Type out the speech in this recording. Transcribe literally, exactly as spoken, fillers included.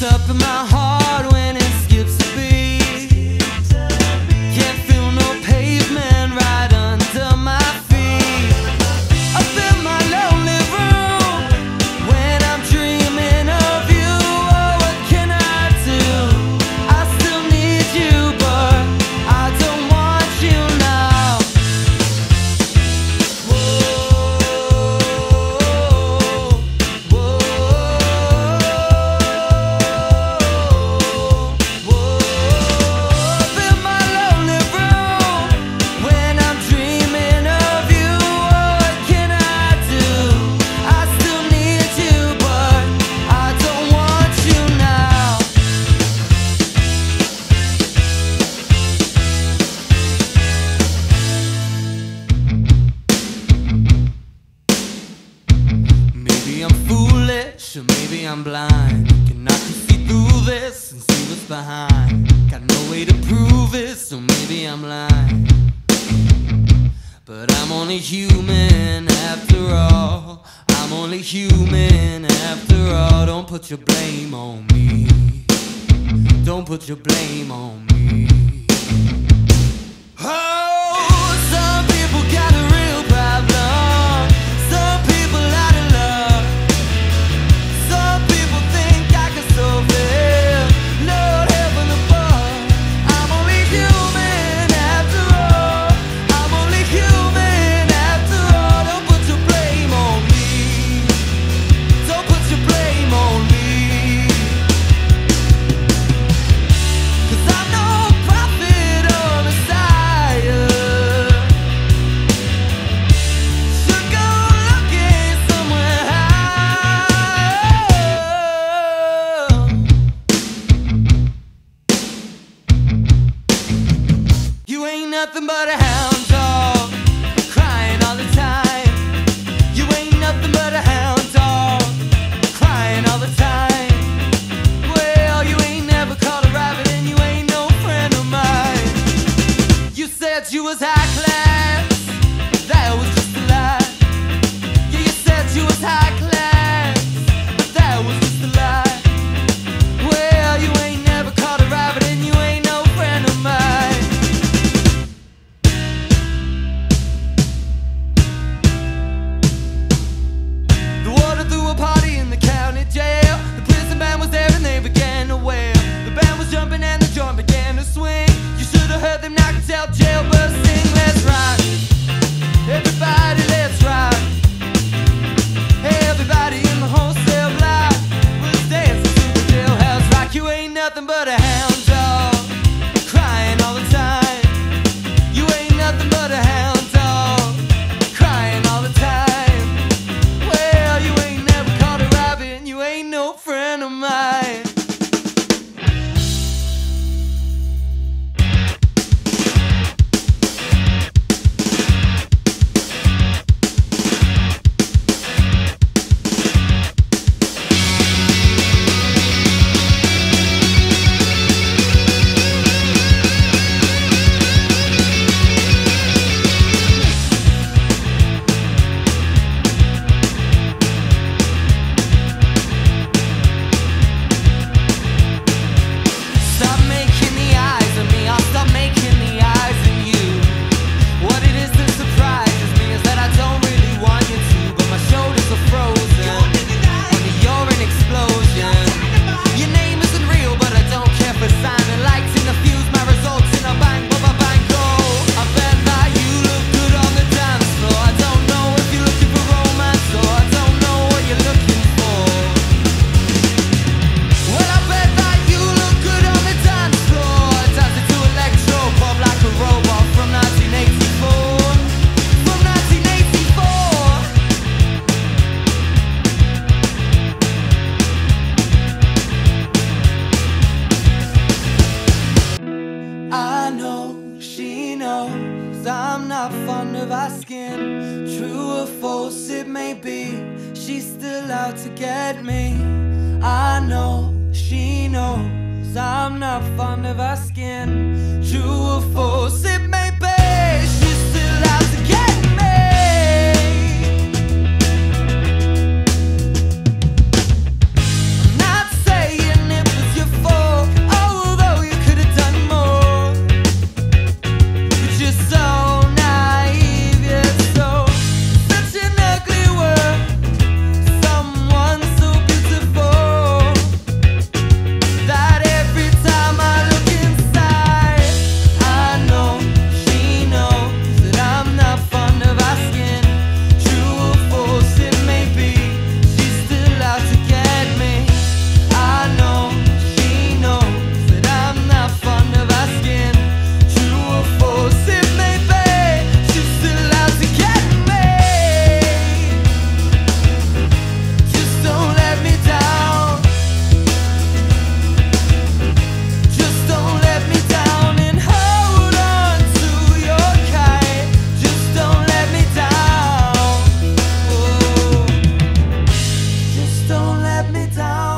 beats up in my heart when it skips a beat. Can't feel no pavement right under my feet. Up in my lonely room when I'm dreaming of you. Oh, what can I do? I still need you, but I don't want you now. Whoa, whoa. Or maybe I'm blind, cannot see through this and see what's behind. Got no way to prove it, so maybe I'm lying. But I'm only human after all. I'm only human after all. Don't put your blame on me. Don't put your blame on me. Oh, some people got a real problem. Some people out of love. Nothing but a hound dog, crying all the time. You ain't nothing but a hound dog, crying all the time. Well, you ain't never caught a rabbit and you ain't no friend of mine. You said you was high class, that was just a lie. Yeah, you said you was high class, but that was just a lie. Well, you ain't never caught a rabbit and you ain't no friend of mine. Threw a party in the county jail. The prison band was there and they began to wail. The band was jumping and the joint began to swing. You should have heard them knock out jailbirds sing. Let's rock, everybody, let's rock. Everybody in the whole cell block was dancing to the jailhouse rock. You ain't nothing but a hound dog, crying all the time. You ain't nothing but a hound dog. I'm not fond of our skin. True or false it may be, she's still out to get me. I know, she knows, I'm not fond of our skin. True or false it may be, she's still out to get me. I'm not saying it. let me down.